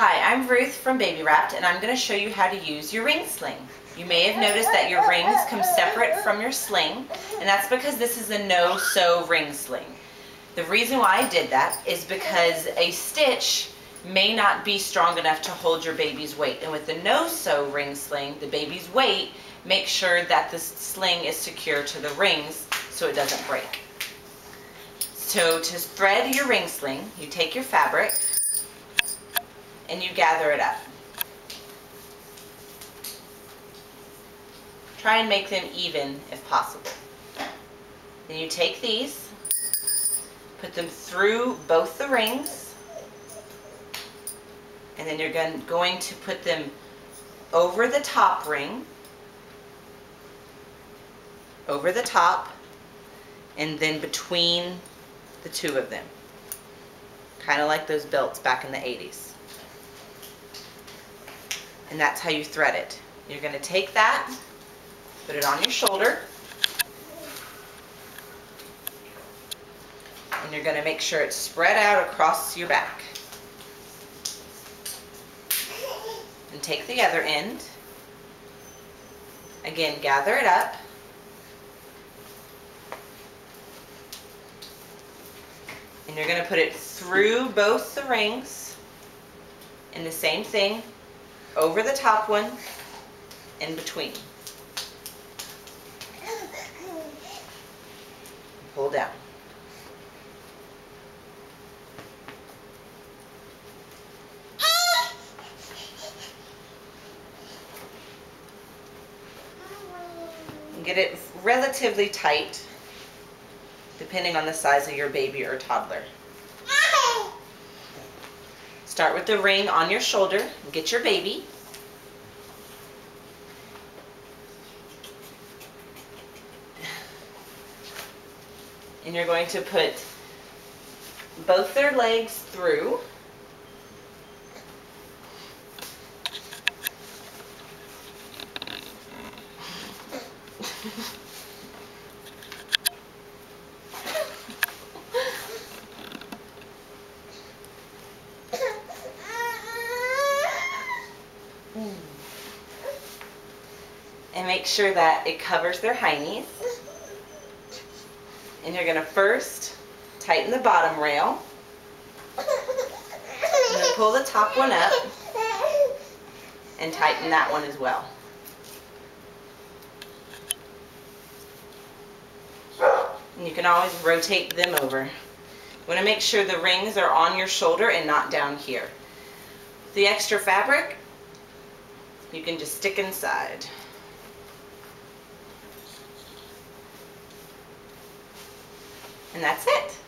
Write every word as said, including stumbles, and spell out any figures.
Hi, I'm Ruth from Baby Wrapped, and I'm going to show you how to use your ring sling. You may have noticed that your rings come separate from your sling, and that's because this is a no-sew ring sling. The reason why I did that is because a stitch may not be strong enough to hold your baby's weight, and with the no-sew ring sling, the baby's weight makes sure that the sling is secure to the rings so it doesn't break. So to thread your ring sling, you take your fabric, and you gather it up. Try and make them even if possible. Then you take these, put them through both the rings, and then you're going to put them over the top ring, over the top, and then between the two of them. Kind of like those belts back in the eighties. And that's how you thread it. You're going to take that, put it on your shoulder, and you're going to make sure it's spread out across your back. And take the other end. Again, gather it up. And you're going to put it through both the rings, and the same thing. Over the top one, in between. Pull down. And get it relatively tight, depending on the size of your baby or toddler. Start with the ring on your shoulder and get your baby. And you're going to put both their legs through. And make sure that it covers their heinies. And you're going to first tighten the bottom rail, and then pull the top one up and tighten that one as well. And you can always rotate them over. You want to make sure the rings are on your shoulder and not down here. The extra fabric, you can just stick inside. And that's it.